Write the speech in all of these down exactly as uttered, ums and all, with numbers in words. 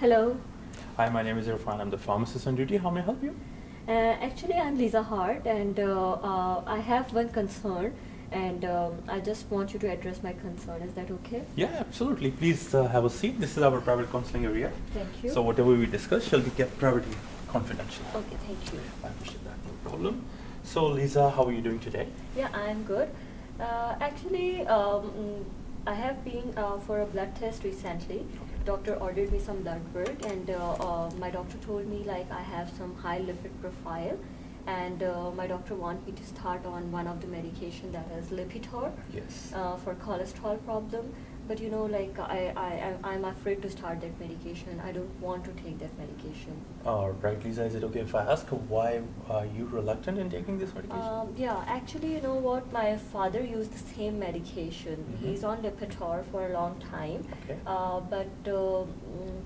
Hello. Hi, my name is Irfan. I'm the pharmacist on duty. How may I help you? Uh, actually, I'm Lisa Hart, and uh, uh, I have one concern, and um, I just want you to address my concern. Is that okay? Yeah, absolutely. Please uh, have a seat. This is our private counseling area. Thank you. So whatever we discuss shall be kept privately confidential. Okay, thank you. I appreciate that. No problem. So, Lisa, how are you doing today? Yeah, I'm good. Uh, actually, um, I have been uh, for a blood test recently. Okay. Doctor ordered me some blood work, and uh, uh, my doctor told me like I have some high lipid profile, and uh, my doctor wants me to start on one of the medication, that is Lipitor, yes, uh, for cholesterol problem. But you know, like I, I, I'm afraid to start that medication. I don't want to take that medication. All right, Lisa, is it okay if I ask why are you reluctant in taking this medication? Um, yeah, actually, you know what? My father used the same medication. Mm-hmm. He's on Lipitor for a long time. Okay. Uh, but a uh,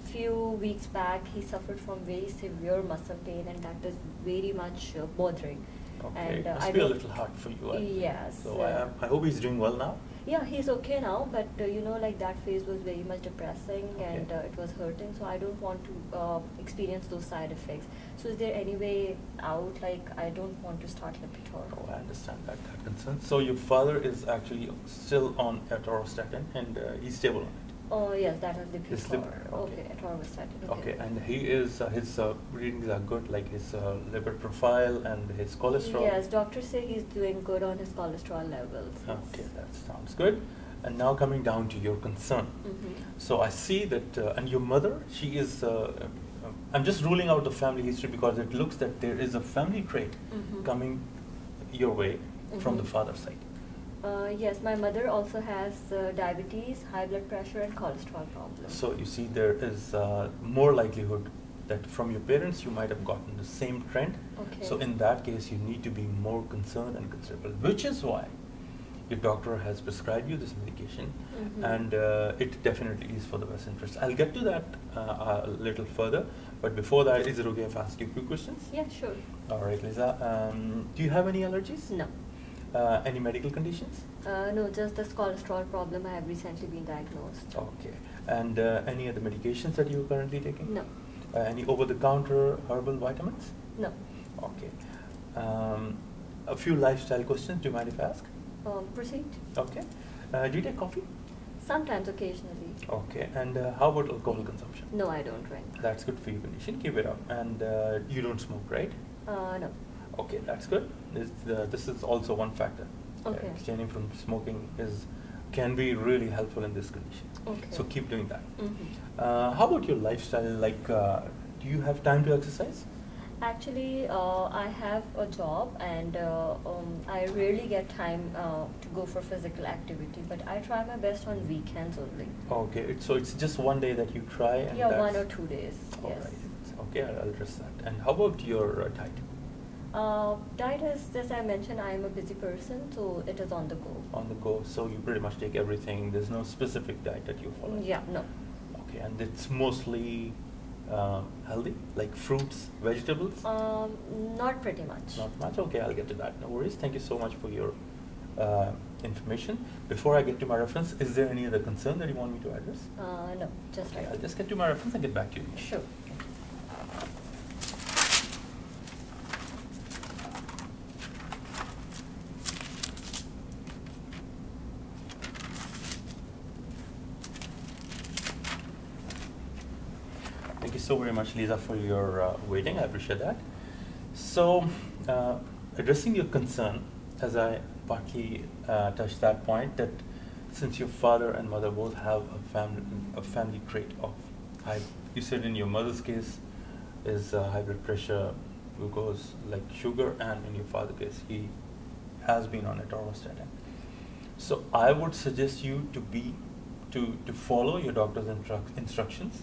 few weeks back, he suffered from very severe muscle pain, and that is very much uh, bothering. Okay, and, uh, must I be a little hard for you. I yes. So uh, I, I hope he's doing well now. Yeah, he's okay now, but uh, you know, like that phase was very much depressing, okay, and uh, it was hurting, so I don't want to uh, experience those side effects. So is there any way out, like I don't want to start Lipitor? Oh, I understand that, that concern. So your father is actually still on atorvastatin, and uh, he's stable on it? Oh yes, that is Lipitor. Okay, atorvastatin. Okay, and he is, uh, his uh, readings are good, like his uh, lipid profile and his cholesterol? Yes, doctors say he's doing good on his cholesterol levels. Yes. Okay, that sounds good. And now coming down to your concern. Mm-hmm. So I see that, uh, and your mother, she is, uh, I'm just ruling out the family history because it looks that there is a family trait mm-hmm. coming your way mm-hmm. from the father's side. Uh, yes, my mother also has uh, diabetes, high blood pressure, and cholesterol problems. So you see, there is uh, more likelihood that from your parents you might have gotten the same trend. Okay. So in that case, you need to be more concerned and considerable, which is why your doctor has prescribed you this medication, mm-hmm. and uh, it definitely is for the best interest. I'll get to that uh, a little further, but before that, is it okay if I ask you a few questions? Yeah, sure. All right, Lisa. Um, do you have any allergies? No. Uh, any medical conditions? Uh, no, just this cholesterol problem. I have recently been diagnosed. Okay. And uh, any other medications that you're currently taking? No. Uh, any over-the-counter herbal vitamins? No. Okay. Um, a few lifestyle questions. Do you mind if I ask? Um, proceed. Okay. Uh, do you take coffee? Sometimes, occasionally. Okay. And uh, how about alcohol consumption? No, I don't drink. That's good for your condition. Keep it up. And uh, you don't smoke, right? Uh, no. Okay, that's good. This, uh, this is also one factor. Okay. Uh, abstaining from smoking is can be really helpful in this condition. Okay. So keep doing that. Mm-hmm. uh, how about your lifestyle? Like, uh, do you have time to exercise? Actually, uh, I have a job, and uh, um, I rarely get time uh, to go for physical activity. But I try my best on weekends only. Okay, it, so it's just one day that you try, and yeah, one or two days. All yes. Right. Okay, I'll address that. And how about your uh, diet? Uh, diet is, as I mentioned, I am a busy person, so it is on the go. On the go, so you pretty much take everything. There's no specific diet that you follow? Yeah, no. Okay, and it's mostly uh, healthy, like fruits, vegetables? Um, not pretty much. Not much? Okay, I'll get to that. No worries. Thank you so much for your uh, information. Before I get to my reference, is there any other concern that you want me to address? Uh, no, just okay, right. I'll just get to my reference and get back to you. Sure. Thank you so very much, Lisa, for your uh, waiting. I appreciate that. So, uh, addressing your concern, as I partly uh, touched that point, that since your father and mother both have a family a family trait of high, you said in your mother's case is uh, high blood pressure, glucose, like sugar, and in your father's case he has been on atorvastatin. So, I would suggest you to be to to follow your doctor's instru instructions.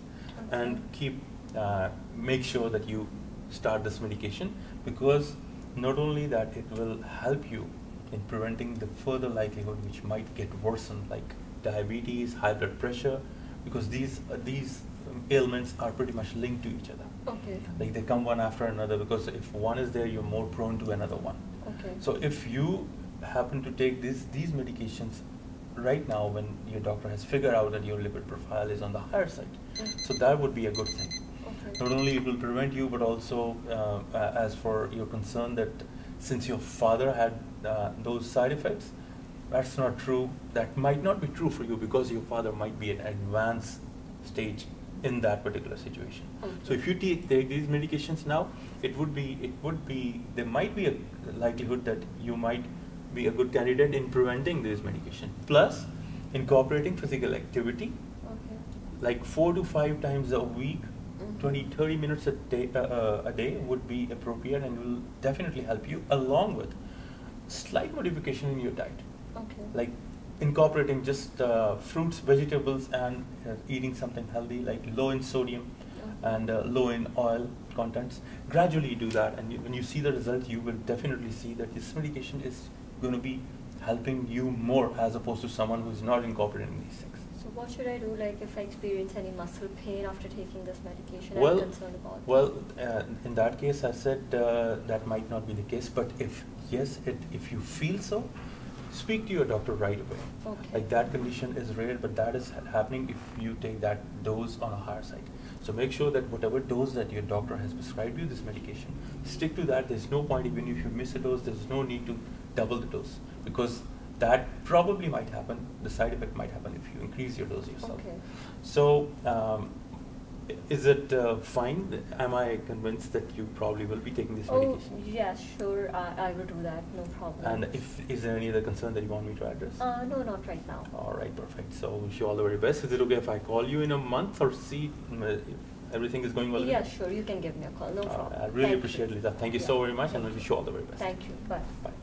And keep uh, make sure that you start this medication, because not only that it will help you in preventing the further likelihood which might get worsened, like diabetes, high blood pressure, because these uh, these ailments are pretty much linked to each other. Okay. Like they come one after another, because if one is there, you're more prone to another one. Okay. So if you happen to take this these medications right now, when your doctor has figured out that your lipid profile is on the higher side, So that would be a good thing. Okay. Not only it will prevent you, but also uh, uh, as for your concern that since your father had uh, those side effects, that's not true. That might not be true for you because your father might be at an advanced stage in that particular situation. Okay. So if you take these medications now, it would be, it would be, there might be a likelihood that you might be a good candidate in preventing this medication. Plus, incorporating physical activity, okay, like four to five times a week, mm-hmm. twenty, thirty minutes a day, uh, a day would be appropriate and will definitely help you, along with slight modification in your diet. Okay. Like incorporating just uh, fruits, vegetables, and uh, eating something healthy, like low in sodium okay. and uh, low in oil contents. Gradually do that, and you, when you see the result, you will definitely see that this medication is going to be helping you more as opposed to someone who is not incorporating these things. So what should I do, like if I experience any muscle pain after taking this medication? Well, I'm concerned about well, uh, in that case, I said uh, that might not be the case. But if yes, it, if you feel so, speak to your doctor right away. Okay. Like that condition is real, but that is happening if you take that dose on a higher side. So make sure that whatever dose that your doctor has prescribed you this medication, stick to that. There's no point, even if you miss a dose, there's no need to double the dose, because that probably might happen, the side effect might happen if you increase your dose yourself. Okay. So um, is it uh, fine? Am I convinced that you probably will be taking this oh, medication? Yeah, sure, uh, I will do that, no problem. And if is there any other concern that you want me to address? Uh, no, not right now. All right, perfect. So wish you all the very best. Is it okay if I call you in a month or see if everything is going well? Yeah, sure, you can give me a call, no problem. Uh, I really Thank appreciate it, Lisa. Thank you yeah. so very much, and I wish you all the very best. Thank you, bye. Bye.